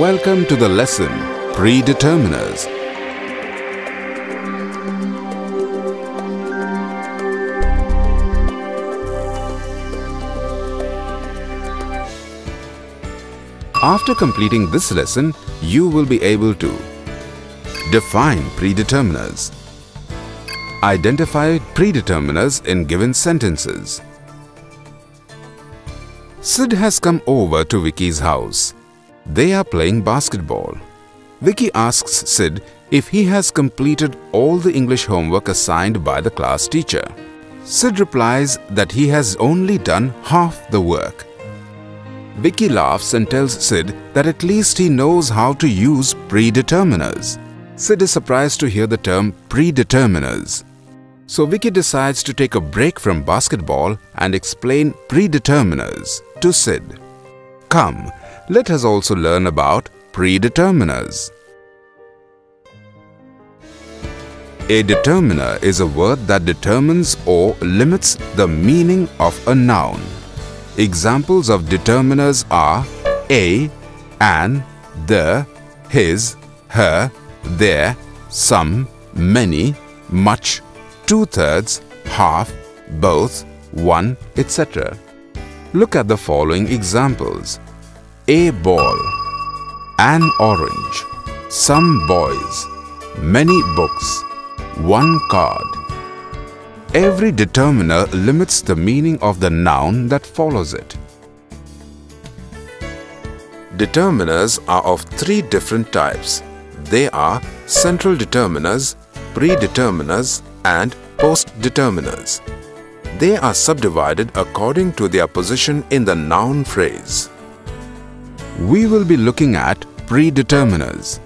Welcome to the lesson, Predeterminers. After completing this lesson, you will be able to define predeterminers, identify predeterminers in given sentences. Sid has come over to Vicky's house. They are playing basketball. Vicky asks Sid if he has completed all the English homework assigned by the class teacher. Sid replies that he has only done half the work. Vicky laughs and tells Sid that at least he knows how to use predeterminers. Sid is surprised to hear the term predeterminers. So Vicky decides to take a break from basketball and explain predeterminers to Sid. Come, let us also learn about predeterminers. A determiner is a word that determines or limits the meaning of a noun. Examples of determiners are a, an, the, his, her, their, some, many, much, two-thirds, half, both, one, etc. Look at the following examples. A ball, an orange, some boys, many books, one card. Every determiner limits the meaning of the noun that follows it. Determiners are of three different types. They are central determiners, predeterminers, and postdeterminers. They are subdivided according to their position in the noun phrase. We will be looking at predeterminers.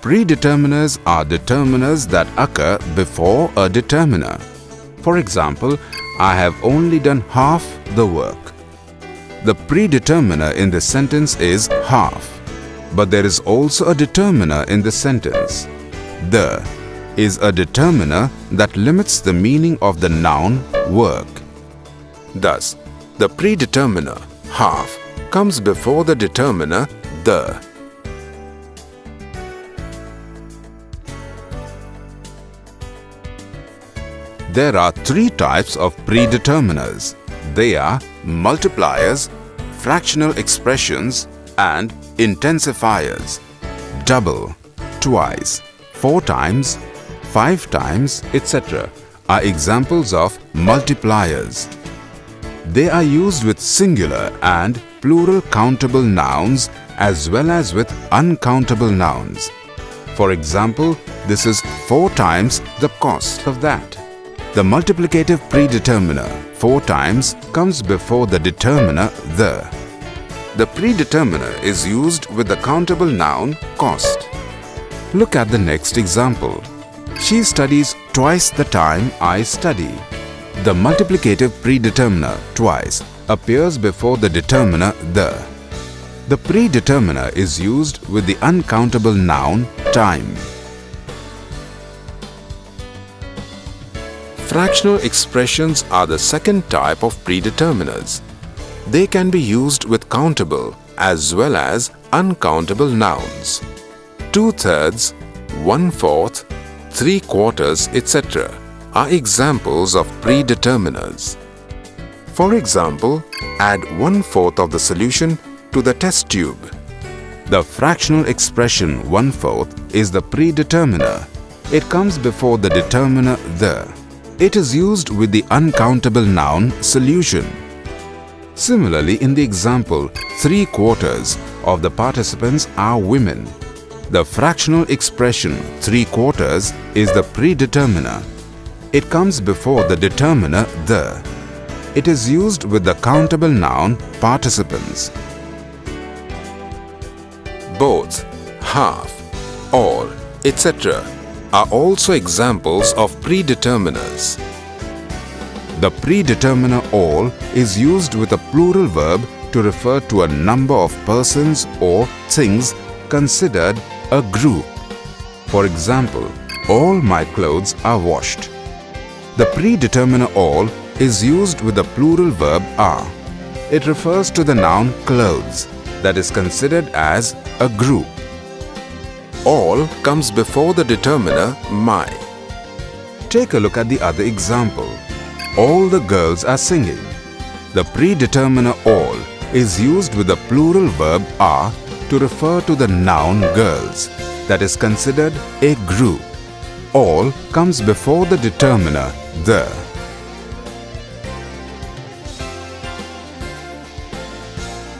Predeterminers are determiners that occur before a determiner. For example, I have only done half the work. The predeterminer in this sentence is half. But there is also a determiner in this sentence. The is a determiner that limits the meaning of the noun work. Thus, the predeterminer half comes before the determiner the. There are three types of predeterminers. They are multipliers, fractional expressions, and intensifiers. Double, twice, four times, five times, etc. are examples of multipliers. They are used with singular and plural countable nouns as well as with uncountable nouns. For example, this is four times the cost of that. The multiplicative predeterminer, four times, comes before the determiner the. The predeterminer is used with the countable noun cost. Look at the next example. She studies twice the time I study. The multiplicative predeterminer, twice, appears before the determiner, the. The predeterminer is used with the uncountable noun, time. Fractional expressions are the second type of predeterminers. They can be used with countable as well as uncountable nouns. Two-thirds, one-fourth, three-quarters, etc. are examples of predeterminers. For example, add one-fourth of the solution to the test tube. The fractional expression one-fourth is the predeterminer. It comes before the determiner the. It is used with the uncountable noun solution. Similarly, in the example, three-quarters of the participants are women. The fractional expression three-quarters is the predeterminer. It comes before the determiner the. It is used with the countable noun participants. Both, half, all, etc. are also examples of predeterminers. The predeterminer all is used with a plural verb to refer to a number of persons or things considered a group. For example, all my clothes are washed. The predeterminer all is used with the plural verb are. It refers to the noun clothes. that is considered as a group. All comes before the determiner my. Take a look at the other example. All the girls are singing. The predeterminer all is used with the plural verb are to refer to the noun girls that is considered a group. All comes before the determiner the.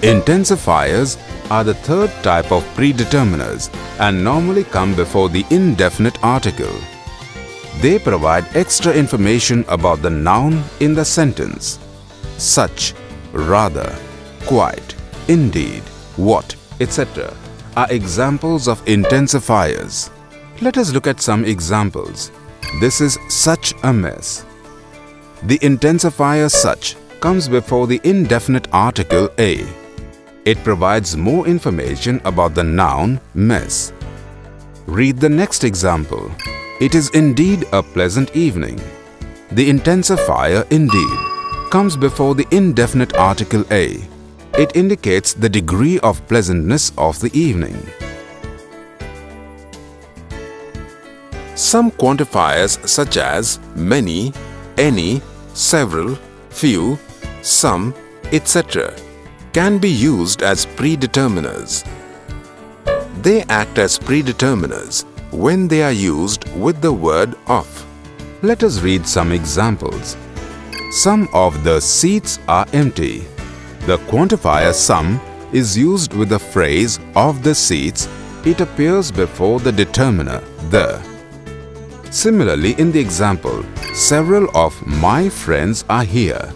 Intensifiers are the third type of predeterminers and normally come before the indefinite article. They provide extra information about the noun in the sentence. Such, rather, quite, indeed, what, etc. are examples of intensifiers. Let us look at some examples. This is such a mess. The intensifier such comes before the indefinite article a. It provides more information about the noun mess. Read the next example. It is indeed a pleasant evening. The intensifier indeed comes before the indefinite article a. It indicates the degree of pleasantness of the evening. Some quantifiers such as many, any, several, few, some, etc. can be used as predeterminers. They act as predeterminers when they are used with the word of. Let us read some examples. Some of the seats are empty. The quantifier some is used with the phrase of the seats. It appears before the determiner the. Similarly, in the example, several of my friends are here.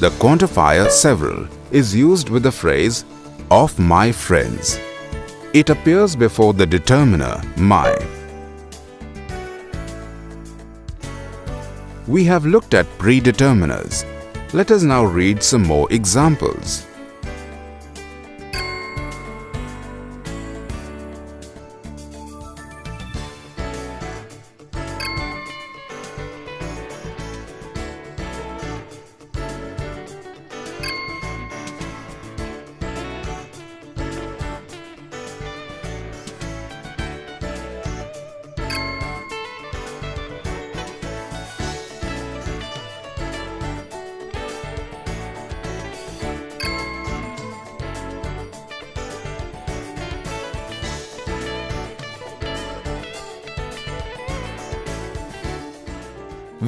The quantifier several is used with the phrase of my friends. It appears before the determiner my. We have looked at predeterminers. Let us now read some more examples.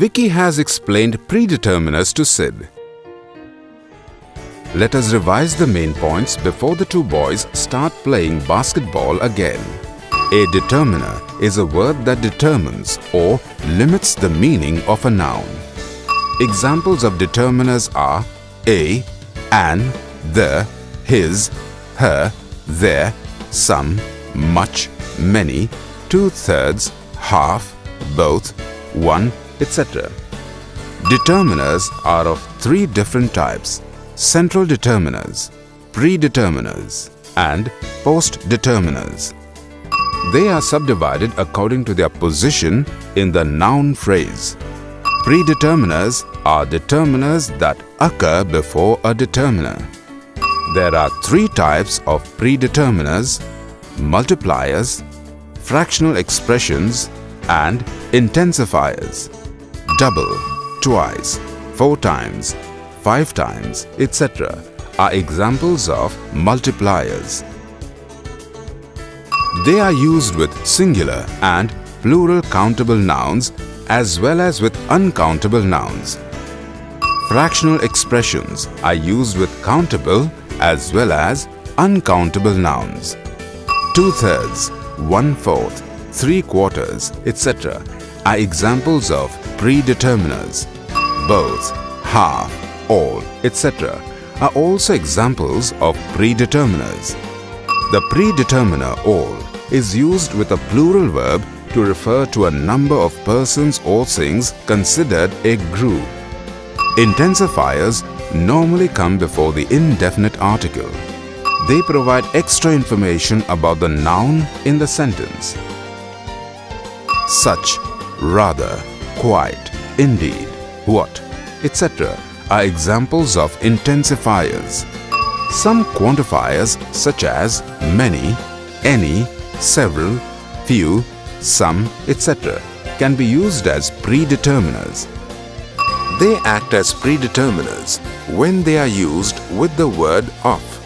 Vicky has explained predeterminers to Sid. Let us revise the main points before the two boys start playing basketball again. A determiner is a word that determines or limits the meaning of a noun. Examples of determiners are a, an, the, his, her, their, some, much, many, two-thirds, half, both, one, etc. Determiners are of three different types: central determiners, predeterminers, and postdeterminers. They are subdivided according to their position in the noun phrase. Predeterminers are determiners that occur before a determiner. There are three types of predeterminers: multipliers, fractional expressions, and intensifiers. Double, twice, four times, five times, etc. are examples of multipliers. They are used with singular and plural countable nouns as well as with uncountable nouns. Fractional expressions are used with countable as well as uncountable nouns. Two-thirds, one-fourth, three-quarters, etc. are examples of predeterminers. Both, half, all, etc. are also examples of predeterminers. The predeterminer all is used with a plural verb to refer to a number of persons or things considered a group. Intensifiers normally come before the indefinite article. They provide extra information about the noun in the sentence. Such, rather, quite, indeed, what, etc. are examples of intensifiers. Some quantifiers such as many, any, several, few, some, etc. can be used as predeterminers. They act as predeterminers when they are used with the word of.